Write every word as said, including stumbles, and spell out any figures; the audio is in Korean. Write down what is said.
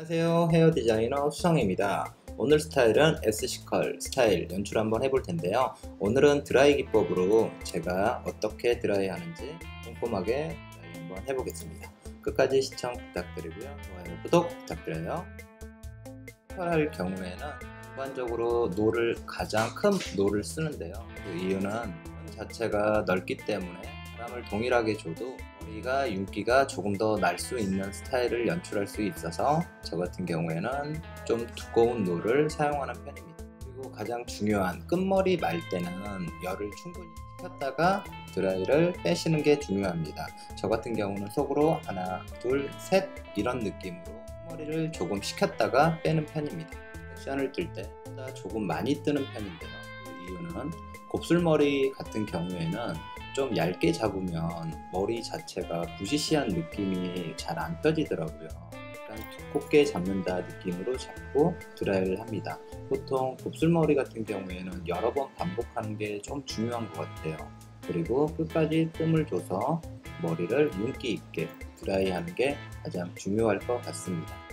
안녕하세요, 헤어 디자이너 수성입니다. 오늘 스타일은 에스씨컬 스타일 연출 한번 해볼 텐데요. 오늘은 드라이 기법으로 제가 어떻게 드라이 하는지 꼼꼼하게 드라이 한번 해보겠습니다. 끝까지 시청 부탁드리고요, 좋아요, 구독 부탁드려요. 스컬할 경우에는 일반적으로 노를, 가장 큰 노를 쓰는데요. 그 이유는 자체가 넓기 때문에 사람을 동일하게 줘도 머리가 윤기가 조금 더 날 수 있는 스타일을 연출할 수 있어서 저 같은 경우에는 좀 두꺼운 노를 사용하는 편입니다. 그리고 가장 중요한 끝머리 말 때는 열을 충분히 식혔다가 드라이를 빼시는 게 중요합니다. 저 같은 경우는 속으로 하나, 둘, 셋 이런 느낌으로 머리를 조금 식혔다가 빼는 편입니다. 섹션을 뜰 때보다 조금 많이 뜨는 편인데요. 그 이유는 곱슬머리 같은 경우에는 좀 얇게 잡으면 머리 자체가 부시시한 느낌이 잘 안 펴지더라고요. 약간 두껍게 잡는다 느낌으로 잡고 드라이를 합니다. 보통 곱슬머리 같은 경우에는 여러 번 반복하는 게 좀 중요한 것 같아요. 그리고 끝까지 뜸을 줘서 머리를 윤기 있게 드라이하는 게 가장 중요할 것 같습니다.